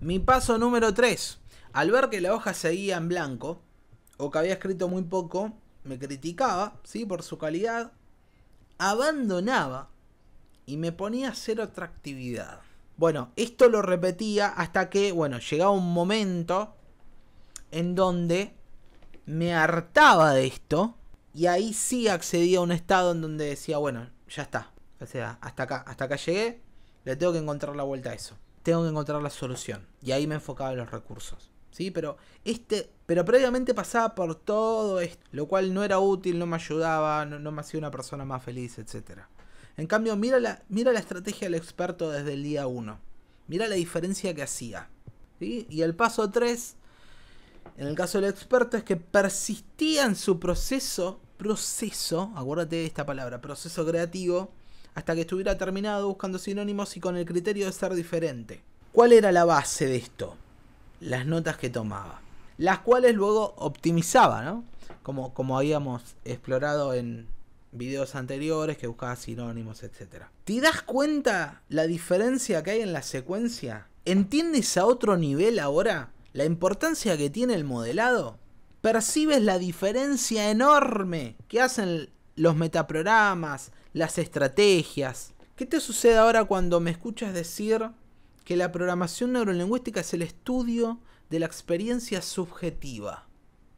Mi paso número 3. Al ver que la hoja seguía en blanco, o que había escrito muy poco, me criticaba, ¿sí?, por su calidad, abandonaba y me ponía a hacer otra actividad. Bueno, esto lo repetía hasta que, bueno, llegaba un momento en donde me hartaba de esto y ahí sí accedía a un estado en donde decía, bueno, ya está. O sea, hasta acá llegué, le tengo que encontrar la vuelta a eso. Tengo que encontrar la solución. Y ahí me enfocaba en los recursos. ¿Sí? Pero previamente pasaba por todo esto, lo cual no era útil, no me ayudaba, no me hacía una persona más feliz, etc. En cambio, mira la estrategia del experto desde el día 1. Mira la diferencia que hacía. ¿Sí? Y el paso 3, en el caso del experto, es que persistía en su proceso, acuérdate de esta palabra, proceso creativo, hasta que estuviera terminado, buscando sinónimos y con el criterio de ser diferente. ¿Cuál era la base de esto? Las notas que tomaba, las cuales luego optimizaba, ¿no? Como habíamos explorado en videos anteriores, que buscaba sinónimos, etc. ¿Te das cuenta la diferencia que hay en la secuencia? ¿Entiendes a otro nivel ahora la importancia que tiene el modelado? ¿Percibes la diferencia enorme que hacen los metaprogramas, las estrategias? ¿Qué te sucede ahora cuando me escuchas decir que la programación neurolingüística es el estudio de la experiencia subjetiva?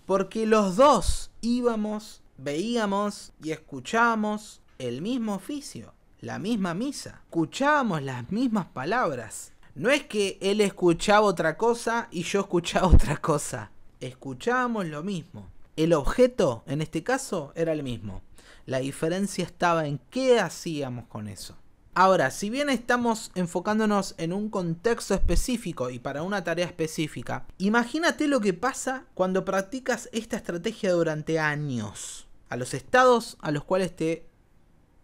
Porque los dos íbamos, veíamos y escuchábamos el mismo oficio, la misma misa. Escuchábamos las mismas palabras. No es que él escuchaba otra cosa y yo escuchaba otra cosa. Escuchábamos lo mismo. El objeto, en este caso, era el mismo. La diferencia estaba en qué hacíamos con eso. Ahora, si bien estamos enfocándonos en un contexto específico y para una tarea específica, imagínate lo que pasa cuando practicas esta estrategia durante años, a los estados a los cuales te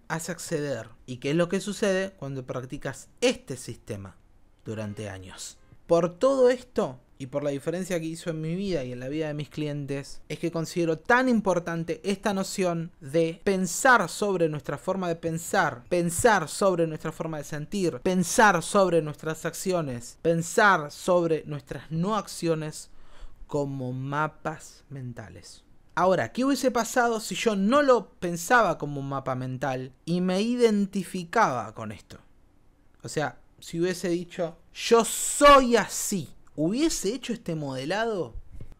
hace acceder. ¿Y qué es lo que sucede cuando practicas este sistema durante años? Por todo esto y por la diferencia que hizo en mi vida y en la vida de mis clientes, es que considero tan importante esta noción de pensar sobre nuestra forma de pensar, pensar sobre nuestra forma de sentir, pensar sobre nuestras acciones, pensar sobre nuestras no acciones como mapas mentales. Ahora, ¿qué hubiese pasado si yo no lo pensaba como un mapa mental y me identificaba con esto? O sea, si hubiese dicho, yo soy así, ¿hubiese hecho este modelado?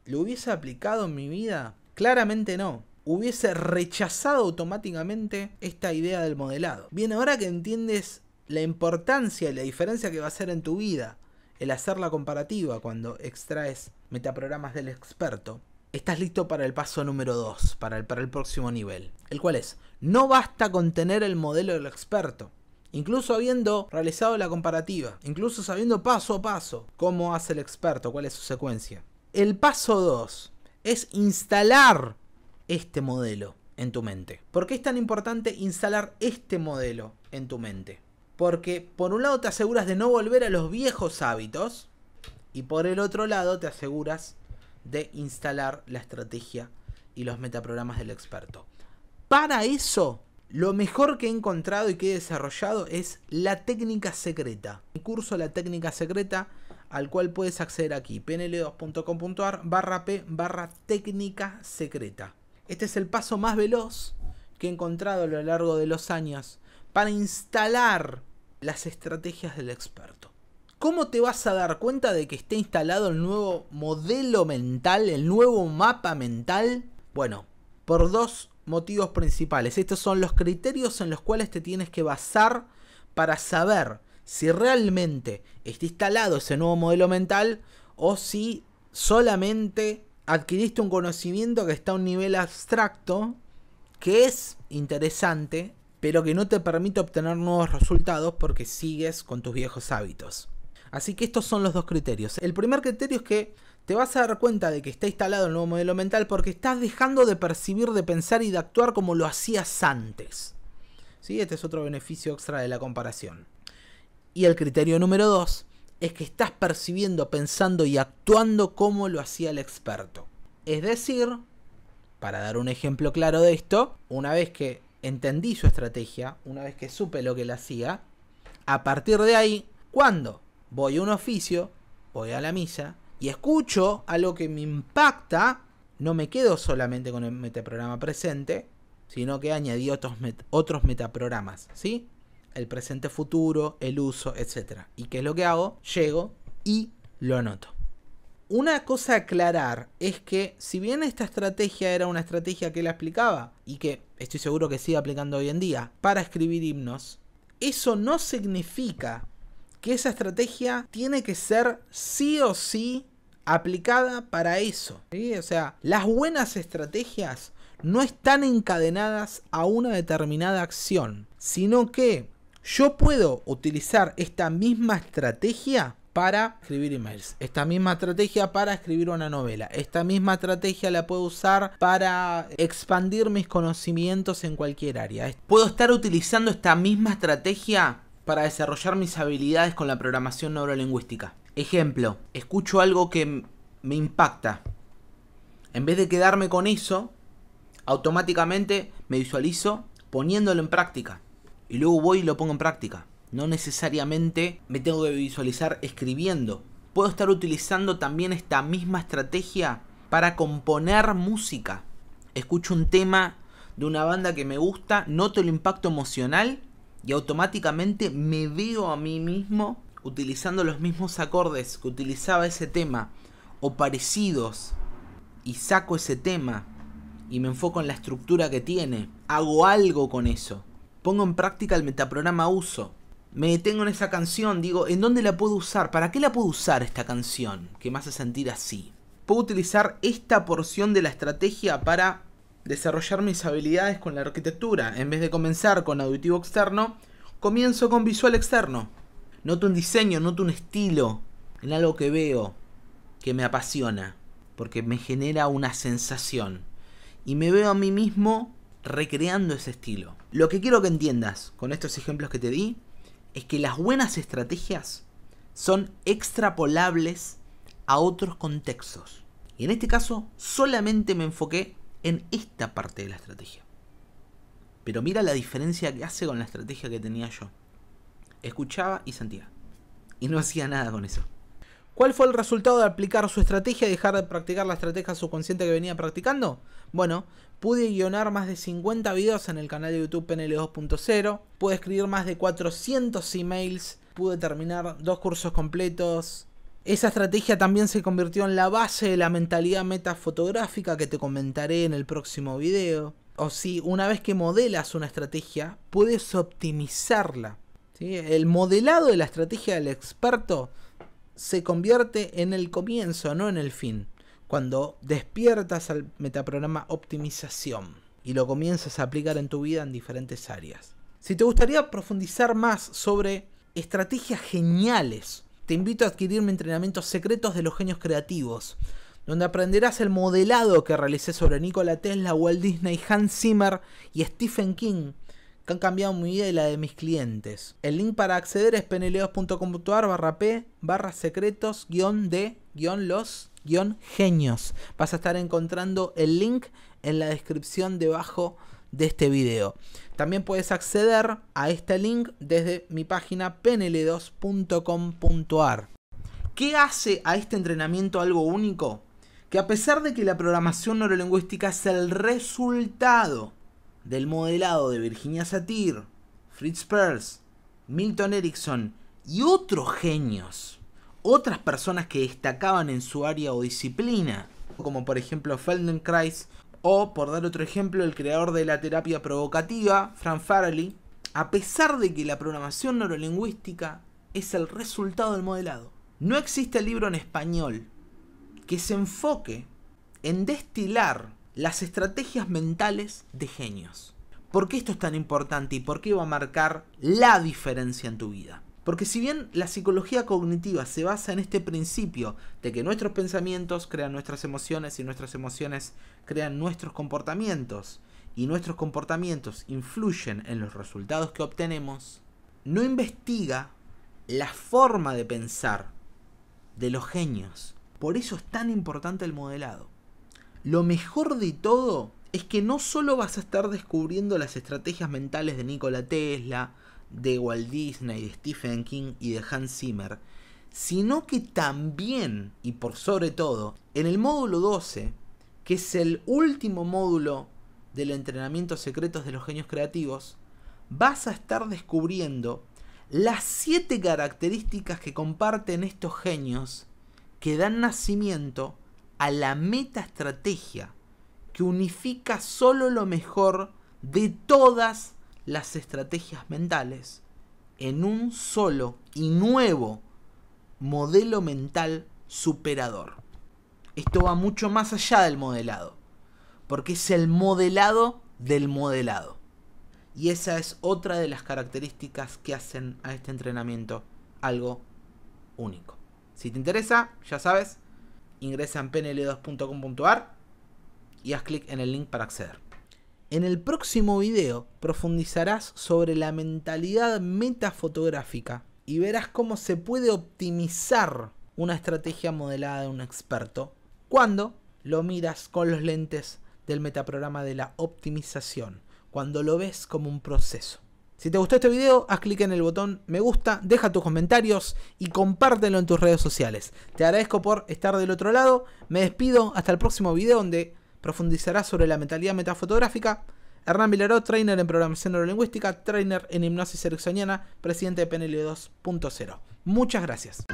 ¿Lo hubiese aplicado en mi vida? Claramente no. Hubiese rechazado automáticamente esta idea del modelado. Bien, ahora que entiendes la importancia y la diferencia que va a hacer en tu vida el hacer la comparativa cuando extraes metaprogramas del experto, estás listo para el paso número 2, para el próximo nivel. El cual es, no basta con tener el modelo del experto. Incluso habiendo realizado la comparativa, incluso sabiendo paso a paso cómo hace el experto, cuál es su secuencia. El paso 2 es instalar este modelo en tu mente. ¿Por qué es tan importante instalar este modelo en tu mente? Porque por un lado te aseguras de no volver a los viejos hábitos y por el otro lado te aseguras de instalar la estrategia y los metaprogramas del experto. Para eso, lo mejor que he encontrado y que he desarrollado es la técnica secreta. Mi curso La Técnica Secreta, al cual puedes acceder aquí, pnl2.com.ar/p/técnica secreta. Este es el paso más veloz que he encontrado a lo largo de los años para instalar las estrategias del experto. ¿Cómo te vas a dar cuenta de que esté instalado el nuevo modelo mental, el nuevo mapa mental? Bueno, por dos motivos principales. Estos son los criterios en los cuales te tienes que basar para saber si realmente está instalado ese nuevo modelo mental o si solamente adquiriste un conocimiento que está a un nivel abstracto, que es interesante, pero que no te permite obtener nuevos resultados porque sigues con tus viejos hábitos. Así que estos son los dos criterios. El primer criterio es que te vas a dar cuenta de que está instalado el nuevo modelo mental porque estás dejando de percibir, de pensar y de actuar como lo hacías antes. ¿Sí? Este es otro beneficio extra de la comparación. Y el criterio número 2 es que estás percibiendo, pensando y actuando como lo hacía el experto. Es decir, para dar un ejemplo claro de esto, una vez que entendí su estrategia, una vez que supe lo que él hacía, a partir de ahí, ¿cuándo voy a un oficio voy a la misa y escucho algo que me impacta, no me quedo solamente con el metaprograma presente, sino que añadí otros metaprogramas, ¿sí? El presente futuro, el uso, etc. ¿Y qué es lo que hago? Llego y lo anoto. Una cosa a aclarar es que si bien esta estrategia era una estrategia que él aplicaba y que estoy seguro que sigue aplicando hoy en día para escribir himnos, eso no significa que esa estrategia tiene que ser sí o sí aplicada para eso, ¿sí? O sea, las buenas estrategias no están encadenadas a una determinada acción, sino que yo puedo utilizar esta misma estrategia para escribir emails, esta misma estrategia para escribir una novela, esta misma estrategia la puedo usar para expandir mis conocimientos en cualquier área. Puedo estar utilizando esta misma estrategia para desarrollar mis habilidades con la programación neurolingüística. Ejemplo, escucho algo que me impacta. En vez de quedarme con eso, automáticamente me visualizo poniéndolo en práctica. Y luego voy y lo pongo en práctica. No necesariamente me tengo que visualizar escribiendo. Puedo estar utilizando también esta misma estrategia para componer música. Escucho un tema de una banda que me gusta, noto el impacto emocional y automáticamente me veo a mí mismo utilizando los mismos acordes que utilizaba ese tema o parecidos, y saco ese tema y me enfoco en la estructura que tiene. Hago algo con eso. Pongo en práctica el metaprograma uso. Me detengo en esa canción, digo, ¿en dónde la puedo usar? ¿Para qué la puedo usar esta canción que me hace sentir así? Puedo utilizar esta porción de la estrategia para desarrollar mis habilidades con la arquitectura. En vez de comenzar con auditivo externo, comienzo con visual externo. Noto un diseño, noto un estilo en algo que veo, que me apasiona, porque me genera una sensación. Y me veo a mí mismo recreando ese estilo. Lo que quiero que entiendas con estos ejemplos que te di es que las buenas estrategias son extrapolables a otros contextos. Y en este caso solamente me enfoqué en esta parte de la estrategia. Pero mira la diferencia que hace con la estrategia que tenía yo. Escuchaba y sentía. Y no hacía nada con eso. ¿Cuál fue el resultado de aplicar su estrategia y dejar de practicar la estrategia subconsciente que venía practicando? Bueno, pude guionar más de 50 videos en el canal de YouTube PNL 2.0. Pude escribir más de 400 emails. Pude terminar 2 cursos completos. Esa estrategia también se convirtió en la base de la mentalidad metafotográfica que te comentaré en el próximo video. O si una vez que modelas una estrategia, puedes optimizarla, ¿sí? El modelado de la estrategia del experto se convierte en el comienzo, no en el fin. Cuando despiertas al metaprograma optimización y lo comienzas a aplicar en tu vida en diferentes áreas. Si te gustaría profundizar más sobre estrategias geniales, te invito a adquirir mi entrenamiento Secretos de los Genios Creativos, donde aprenderás el modelado que realicé sobre Nikola Tesla, Walt Disney, Hans Zimmer y Stephen King, que han cambiado mi vida y la de mis clientes. El link para acceder es pnl2.com.ar/p/secretos-de-los-genios. Vas a estar encontrando el link en la descripción debajo de este video. También puedes acceder a este link desde mi página pnl2.com.ar. ¿Qué hace a este entrenamiento algo único? Que a pesar de que la programación neurolingüística es el resultado del modelado de Virginia Satir, Fritz Perls, Milton Erickson y otros genios, otras personas que destacaban en su área o disciplina, como por ejemplo Feldenkrais, o por dar otro ejemplo, el creador de la terapia provocativa, Frank Farley, a pesar de que la programación neurolingüística es el resultado del modelado. No existe libro en español que se enfoque en destilar las estrategias mentales de genios. ¿Por qué esto es tan importante y por qué va a marcar la diferencia en tu vida? Porque si bien la psicología cognitiva se basa en este principio de que nuestros pensamientos crean nuestras emociones y nuestras emociones crean nuestros comportamientos y nuestros comportamientos influyen en los resultados que obtenemos, no investiga la forma de pensar de los genios. Por eso es tan importante el modelado. Lo mejor de todo es que no solo vas a estar descubriendo las estrategias mentales de Nikola Tesla, de Walt Disney, de Stephen King y de Hans Zimmer, sino que también, y por sobre todo, en el módulo 12, que es el último módulo del entrenamiento secretos de los genios creativos, vas a estar descubriendo las 7 características que comparten estos genios que dan nacimiento a la metaestrategia que unifica solo lo mejor de todas las estrategias mentales en un solo y nuevo modelo mental superador. Esto va mucho más allá del modelado, porque es el modelado del modelado. Y esa es otra de las características que hacen a este entrenamiento algo único. Si te interesa, ya sabes, ingresa en pnl2.com.ar y haz clic en el link para acceder. En el próximo video profundizarás sobre la mentalidad metafotográfica y verás cómo se puede optimizar una estrategia modelada de un experto cuando lo miras con los lentes del metaprograma de la optimización, cuando lo ves como un proceso. Si te gustó este video, haz clic en el botón me gusta, deja tus comentarios y compártelo en tus redes sociales. Te agradezco por estar del otro lado, me despido hasta el próximo video donde profundizará sobre la mentalidad metafotográfica. Hernán Vilaró, trainer en programación neurolingüística, trainer en hipnosis ericksoniana, presidente de PNL 2.0. Muchas gracias.